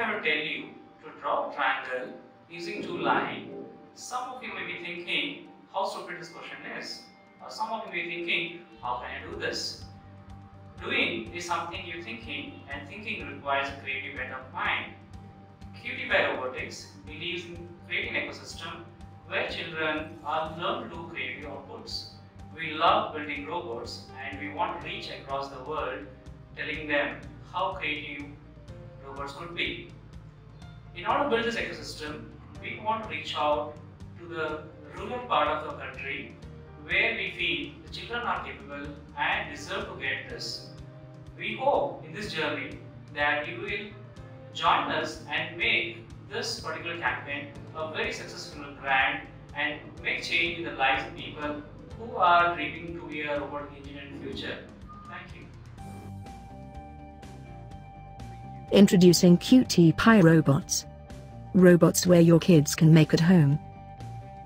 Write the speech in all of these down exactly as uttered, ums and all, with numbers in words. if I will tell you to draw a triangle using two lines, some of you may be thinking how stupid this question is, or some of you may be thinking how can I do this? Doing is something you're thinking, and thinking requires a creative bent of mind. QtPi Robotics believes in creating an ecosystem where children are learned to do creative outputs. We love building robots and we want to reach across the world telling them how creative robots could be. In order to build this ecosystem, we want to reach out to the rural part of the country where we feel the children are capable and deserve to get this. We hope in this journey that you will join us and make this particular campaign a very successful brand and make change in the lives of people who are dreaming to be a robot engineer in the future. Thank you. Introducing QtPi Robots. Robots where your kids can make at home.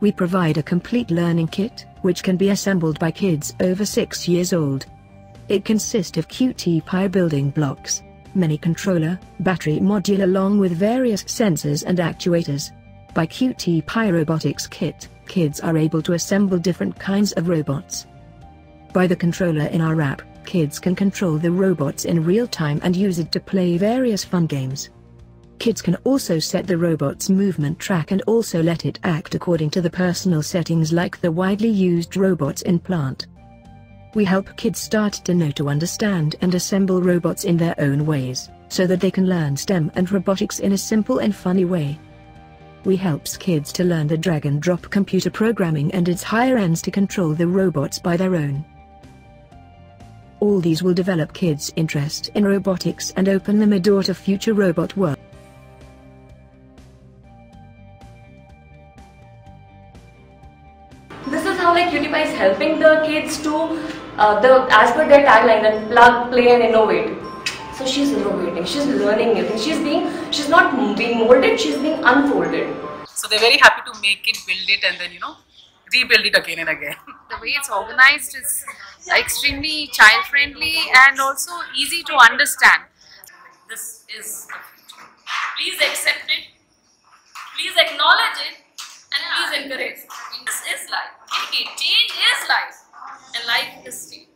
We provide a complete learning kit, which can be assembled by kids over six years old. It consists of QtPi building blocks, mini controller, battery module along with various sensors and actuators. By QtPi Robotics kit, kids are able to assemble different kinds of robots. By the controller in our app, kids can control the robots in real time and use it to play various fun games. Kids can also set the robot's movement track and also let it act according to the personal settings like the widely used robots in plant. We help kids start to know to understand and assemble robots in their own ways, so that they can learn STEM and robotics in a simple and funny way. We helps kids to learn the drag and drop computer programming and its higher ends to control the robots by their own. All these will develop kids' interest in robotics and open them a door to future robot work. This is how like QtPi is helping the kids to, uh, the, as per their tagline, that plug, play and innovate. So she's innovating, she's learning it, and she's being, she's not being molded, she's being unfolded. So they're very happy to make it, build it and then, you know, rebuild it again and again. The way it's organized is extremely child-friendly and also easy to understand. This is, please accept it, please acknowledge it and please encourage it. This is life. Change is life and life is change.